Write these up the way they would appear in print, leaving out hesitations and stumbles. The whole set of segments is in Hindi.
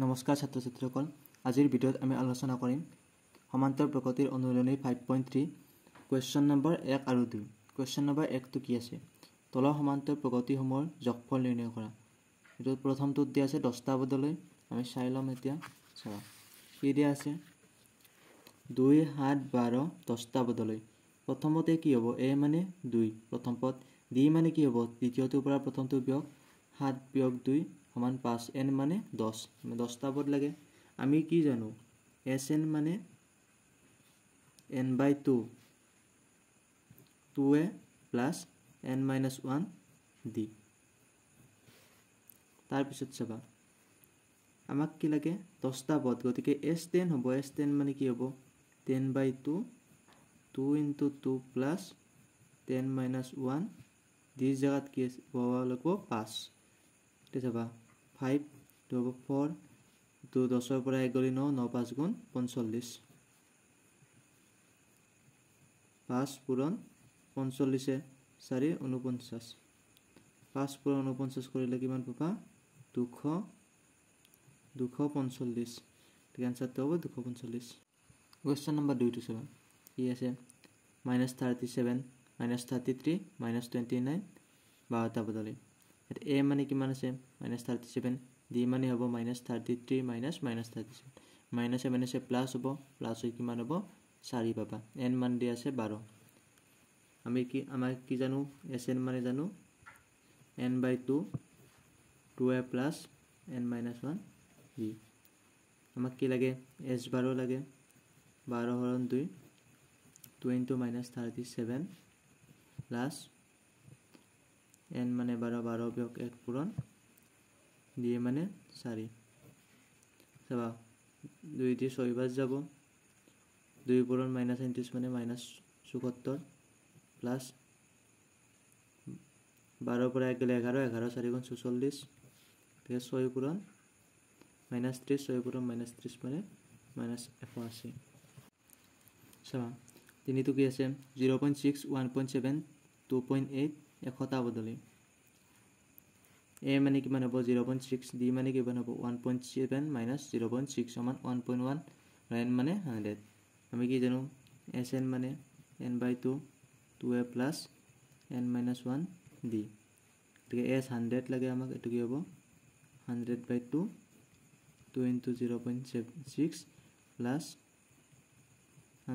नमस्कार छात्र छात्रीसकल आजिर भिडियोत आमी आलोचना करिम समान्तर प्रकृतिर अनुरणी 5.3 क्वेश्चन नम्बर 1 आरु 2। क्वेश्चन नम्बर 1 तो कि आछे तल समान्तर प्रकृतिसमूहर जोगफल निर्णय करा। एतो प्रथमतो दिया आछे 10 टा बदलै आमी चाइ लम। एतिया चला कि दिया आछे 2 7 12 10 टा बदलै प्रथमते कि हबो ए माने 2 प्रथम पद डी माने कि हबो द्वितीयतो पुरा प्रथमतो बियोग 7 बियोग 2 समान 5 एन माने 10 10टा पद लगे। आमी कि जानो एस एन माने N by 2 2 a plus N minus 1 d. तार पिছত सभा आमाक कि लगे 10टा पद गतिके एस 10 हबो। एस 10 माने कि हबो 10 by 2 2 into 2 plus 10 minus 1 d जगत के बाबा लगभग 5 ते सभा 5 2 4 2 10 पर 1 गली 9 9 5 गुण 45 5 पूरण 45 है 4 49 5 पूरण 49 करिले किमान पाबा 200 245 ठीक आंसर तो होबो 245। क्वेश्चन नंबर 2 तो सभा ये আছে -37 -33 -29 12টা বদলে ए माने किमान आछे -37 डी माने हबो -33 -37 माइनस ए प्लस हबो प्लस ए किमान हबो 4 पाबा एन मान दिया आछे 12। आमी कि जानो एस एन माने जानो N by 2 2 a plus N minus 1 d. आमाक कि लगे एस 12 लगे 12 हरण 2 2 इनटू -37 प्लस एन माने 12 12 बियोग 1 पूरण डी माने 4 सबा 2 दी 6 बार जाबो 2 पूरण -37 माने -74 प्लस 12 पर 1 गले 11 11 4 गुण 44 ते 6 पूरण -30 6 पूरण -30 माने -81 सबा तिनी तो कि आछे 0.6 1.7 2.8 100टा बदले ए माने किमान हबो 0.6 डी माने किमान हबो 1.7 माइनस 0.6 समान 1.1 एन माने 100। आमी कि जानो एस एन माने N by 2 2 a plus N minus 1 d ठीक है एस 100 लगे। आमाक एतु कि हबो 100 बाय 2 2 इनटू 0.6 प्लस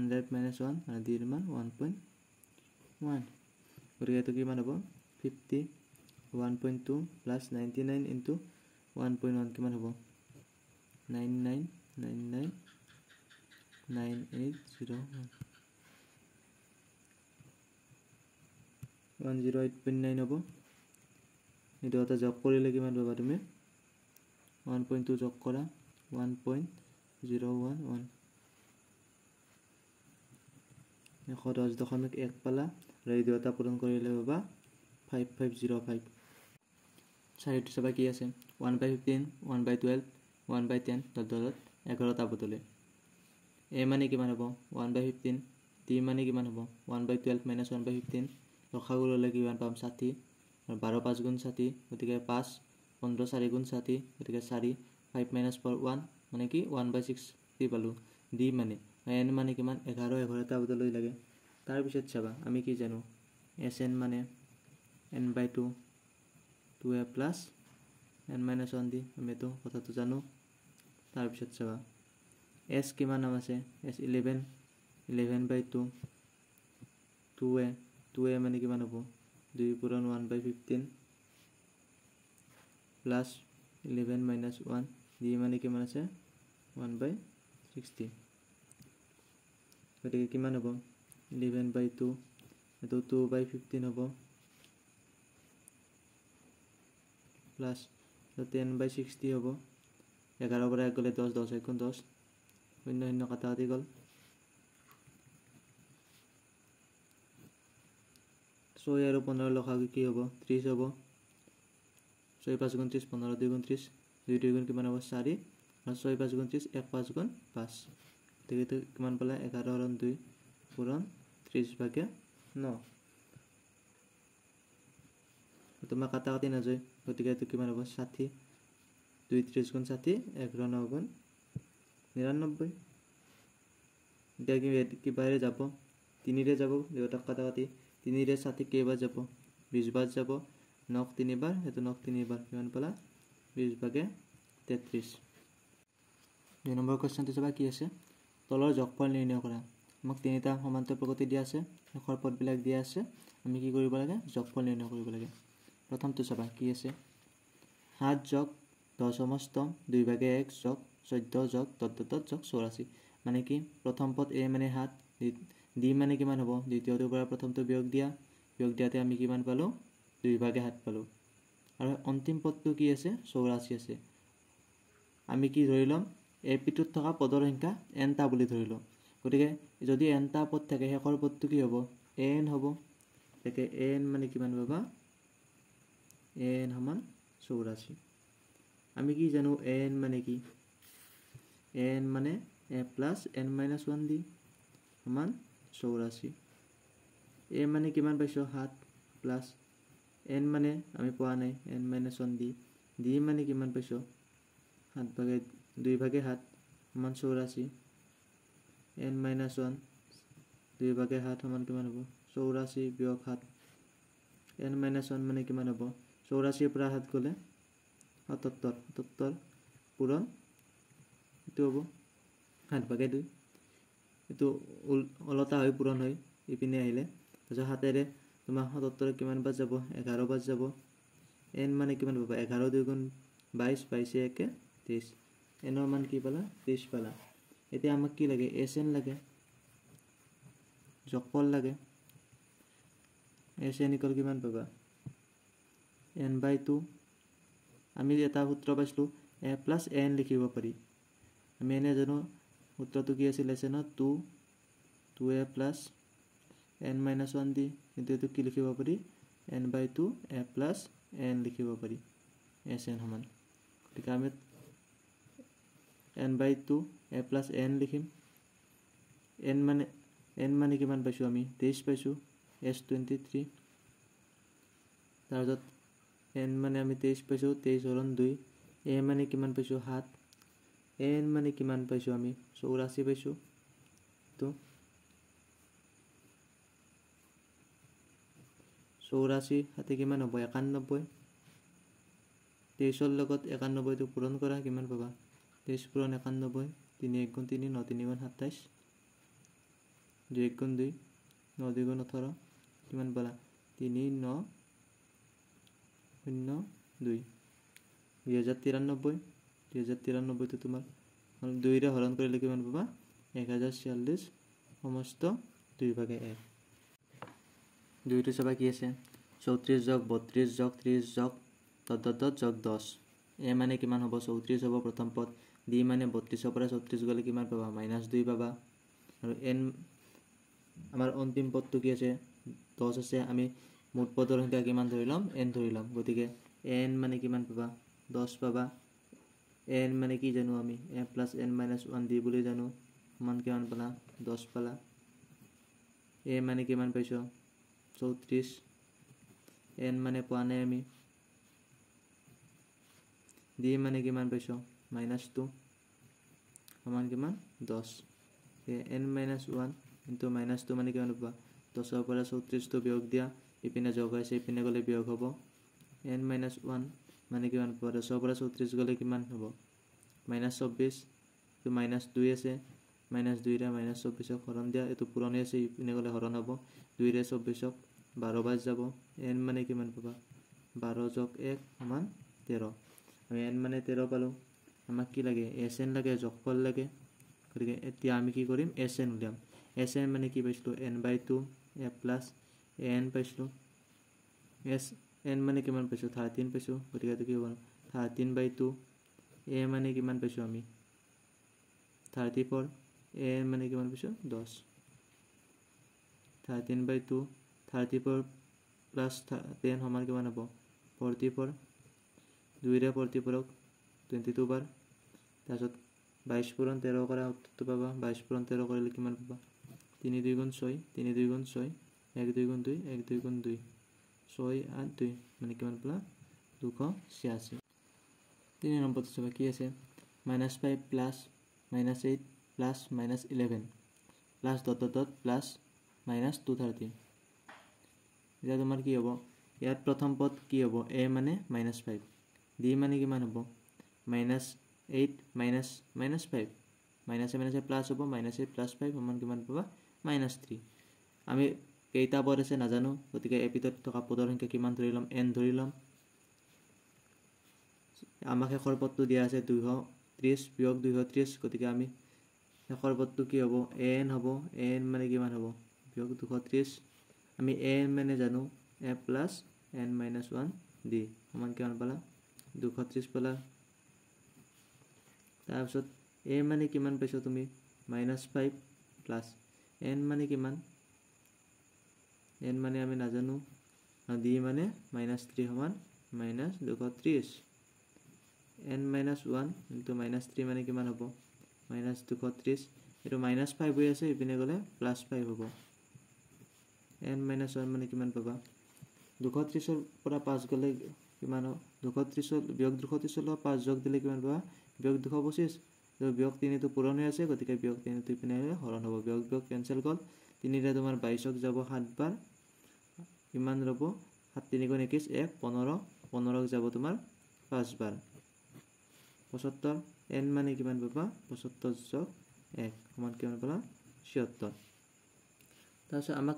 100 माइनस 1 माने डी मान 1.1 गए तो किमान हबो 50 1.2 प्लस 99 इनटू 1.1 किमान हबो 99 9801 108.9 हबो। ये दोटा जॉब करिले किमान पाबा तुमी 1.2 जॉब करा 1.011 110.1 पाला रेडी दोटा पूरण करिले बाबा 5505 साइड सभा कि आछे 1/15 1/12 1/10 10 11 टा बदले ए माने किमान हबो 1/15 डी माने किमान हबो 1/12 1/15 लखागु लले किमान पाम 60 और 12 5 गुण 60 गतिके 5 15 4 गुण 60 गतिके 4 5 -4 1 माने कि 1/6 ती पालु डी माने एन माने किमान 11 11 टा बदले लगे। तार पिছত सभा आमी कि जानो एस एन माने N by 2 2 a plus N minus 1 d आमी तो कथा तो जानो। तार पिছত सभा एस किमान नाम आछे एस 11 11 बाय 2 2 ए माने किमान हबो 2 पूरण 1/15 प्लस 11 माइनस 1 डी माने किमान आछे 1/60 गतिके किमान हबो 11 बाय 2 तो 2/15 हबो प्लस 10/60 हबो 11 पर 1 गले 10 10 1 10 शून्य शून्य काटाकाटी गल 6 और 15 लखागु कि हबो 30 हबो 6 5 गुण 30 15 2 गुण 30 2 2 गुण किमान हबो 4 और 6 5 गुण 30 1 5 गुण 5 ठीक है किमान पाला 11 हरण 2 पूरण 30 भागे 9 तो मैं काटाकाटी नजय गतिके तो किमान हबो 60 दुई त्रिश गुण षाठी 11 गुण 99 कि बाहर जब तीन देवता कटाकटी तीन षाठी कईबार जब 20 बार जब नख 3 बार ये नख 3 बार कि पाला 20 भागे 33 दो नम्बर क्वेश्चन तो चाबा कि आसे तलर जगफल निर्णय करा आमक तीनटा समांतर प्रगति दिया आसे नखर पदबिलाक दिया आसे आमि कि करिब लागे जगफल निर्णय करिब लागे प्रथम तो चाबा कि आसे 7 + 10 = 2/1 + 14 + 10 + 84 माने कि प्रथम पद ए माने 7 डी माने किमान हबो द्वितीयटोर पर प्रथम तो वियोग दियाते आमि किमान पालो 2/7 पालो और अंतिम पदटो कि आसे 84 आसे आमि कि धरिलम ए पिटुत थका पदर संख्या एनटा बुली धरिलो गतिके जदि एनटा पद थाके हेकर पदटो कि हबो एन हबो तके एन माने किमान पाबा एन समान 84 आमि कि जानो एन माने कि एन माने ए प्लस एन माइनस 1 डी समान 84 ए माने किमान पाइछो 7 प्लस एन माने आमि पोआ नाइ एन माइनस 1 डी डी माने किमान पाइछो 7 भागे 2/7 समान 84 एन माइनस 1 2/7 समान किमान हबो 84 - 7 एन माइनस 1 माने किमान हबो 84 + 7 गले 77 पूरण इतो हबो 7/2 इतो अलता होय पूरण होय इपिने आइले तजा 7 रे तुमा 77 किमान बार जाबो 11 बार जाबो एन माने किमान हबो 11 × 2 = 22 22 × 1 = 30 एनर मान कि पाला 30 पाला एटा आमक कि लागे एस एन लागे जगफल लागे एस एन इक्वल किमान पाबा n/2 आमी एटा सूत्र पाइछलु ए प्लस एन लिखिबो पारि आमी एने जनो सूत्रटो कि आसिल एसेन 2 2a + n - 1 दि इतो एतो कि लिखिबो पारि n/2a + n लिखिबो पारि एस एन समान ठीक आमी n/2a + n लिखिम n माने किमान पाइछो आमी 23 पाइछो s23 तारजत n माने आमी 23 पाइछो 23 × 2 a माने किमान पाइछो 7 n माने किमान पाइछो आमी 84 पाइछो तो 84 हाते किमान हबो 91 23 লগত 91 तो পূরণ কৰা কিমান পাবা 23 + 91 3 × 1 = 3 9 × 3 = 27 2 × 1 = 2 9 × 2 = 18 किमान पाला 3 × 9 = 2 2093 तो तुम्हार 2 रे हरण करिले किमान पाबा 1046 समस्त 2/1 2 तो सबा कि আছে 34 + 32 + 30 + 10 ए माने किमान हबो 34 हबो प्रथम पद डी माने 32 + 34 गले किमान पाबा -2 पाबा और एन आमार अंतिम पदटो कि आसे 10 आसे आमी मोट पदर संख्या किमान धरिलम एन धरिलम गतिके एन माने किमान पाबा 10 पाबा एन माने कि जानो आमी a + n - 1 दि बुले जानो मान किमान पाला 10 पाला ए माने किमान पाइछो 34 एन माने पोआ नाइ आमी डी माने किमान पाइछो -2 समान किमान 10 n - 1 × -2 माने किमान पाबा 10 ৰ পৰা 34 तो বিয়োগ দিয়া ইপিনে যোগ হৈছে ইপিনে গলে বিয়োগ হ'ব n - 1 माने किमान পাবা 10 ৰ পৰা 34 গলে কিমান হ'ব -24 তো -2 আছে -2 ৰ -24 ক হৰণ দিয়া এটো পূৰণ আছে ইপিনে গলে হৰণ হ'ব 2 ৰ 24 ক 12 বাজ যাব n माने किमान পাবা 12 + 1 = 13 আমি n माने 13 পালো আমাক কি লাগে sn লাগে যোগফল লাগে গতিকে এতিয়া আমি কি কৰিম sn উলিয়াম sn माने কি পাইছলো n/2 a + n পাইছলো sn माने কিমান পাইছো 13 পাইছো গতিকে তো কি হ'ব 13/2 a माने কিমান পাইছো আমি 34 a माने কিমান পাইছো 10 13/2 34 + 10 সমান কিমান হ'ব 44 2 रे 44 ক 22 बार ताছত 22 + 13 কৰা উত্তৰটো পাবা 22 + 13 কৰিলে কিমান পাবা 3 × 2 = 6 3 × 2 = 6 1 × 2 = 2 1 × 2 = 2 6 8 2 মানে কিমান পালা 286 तीन नम्बर तो बाकी minus five plus minus eight plus minus eleven plus dot dot dot plus minus two thirty इतना तुम कि हम इतना प्रथम पद कि हम ए मानने माइनस फाइव डी मानने कि हम minus eight minus minus five minus plus हम माइनस एट प्लस फाइव समान कि पा माइनस थ्री आम कईटा पद आसे नजानो गति के ए पिटत थका पदर संख्या कि एन धरि लम आम शेषर पद तो दिया दुश त्रिश वियोग दुश त्रिश गति आम शेषर पद तो कि हम एन मानने कि हम वियोग दुश त्रिश आम एन मानने जानो ए plus N minus one D समान कि पाला दुश त्रिश पाला तार ए मानने कि पासी तुम माइनस फाइव प्लस एन मानने कि एन मानने आम नजानो डी मानने माइनस थ्री समान माइनस दुश त्रिश N minus one into minus three मानने कि हम माइनस दुश त्रिश ये माइनस फाइव हो इपिने गले प्लस फाइव हम एन माइनस वन मानने कि पा दुश त्रिशर पाँच गले कि दुश त्रिश वियोग दुश त्रिश पाँच जोग दिले कि पा वियोग दुश पचिश वियोग तीन तो पूरण हो आए गति के वियोग तीन तो इपिने हरण हम वियोग वियोग केन्सल गल तीन तुम बाईशक जा सात बार इमान रब सात तीन गुण इक्कीस एक पंद्रह पंद्रह जा तुम पाँच बार पचहत्तर एन मानने कि पा पचहत्तर जोग एक समान कि पाला छिहत्तर तार आम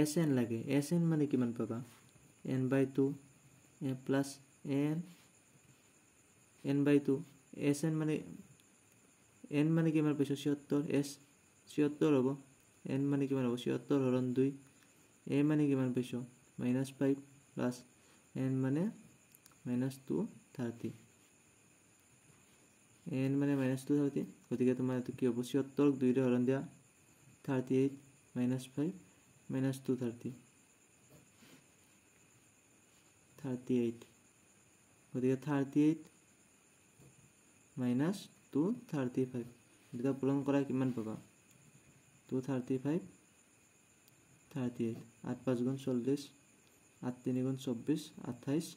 एस एन लगे एस एन मानने कि पा N by two A plus N N by two S N मानने कि पासी छिहत्तर एस छिहत्तर हम एन मानने कि हम छिहत्तर हरण दुई ए मानने कि पासी माइनस फाइव प्लस एन मानने माइनस टू थार्टी एन मानने माइनस टू थार्टी गति तुम कि हम छिहत्तर दुईरे हरण दिया thirty eight minus five minus two thirty thirty eight गति thirty eight minus two thirty five इतना पूरण करा कि पा two thirty five thirty eight आठ पाँच गुण चल्लिस आठ तीन गुण चौबीस अट्ठाईस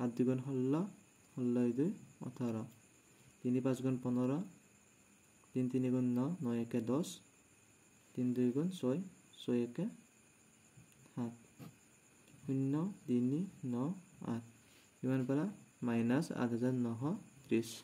आठ दुगुण षोल्ल षोल्ल दुई अठारह तीन पाँच गुण पंद्रह तीन तीन गुण नौ नौ एक दस तीन दुई गुण छय छय एक सात शून्य तीन नौ आठ कितना पाला माइनस आठ हज़ार नश त्रिश।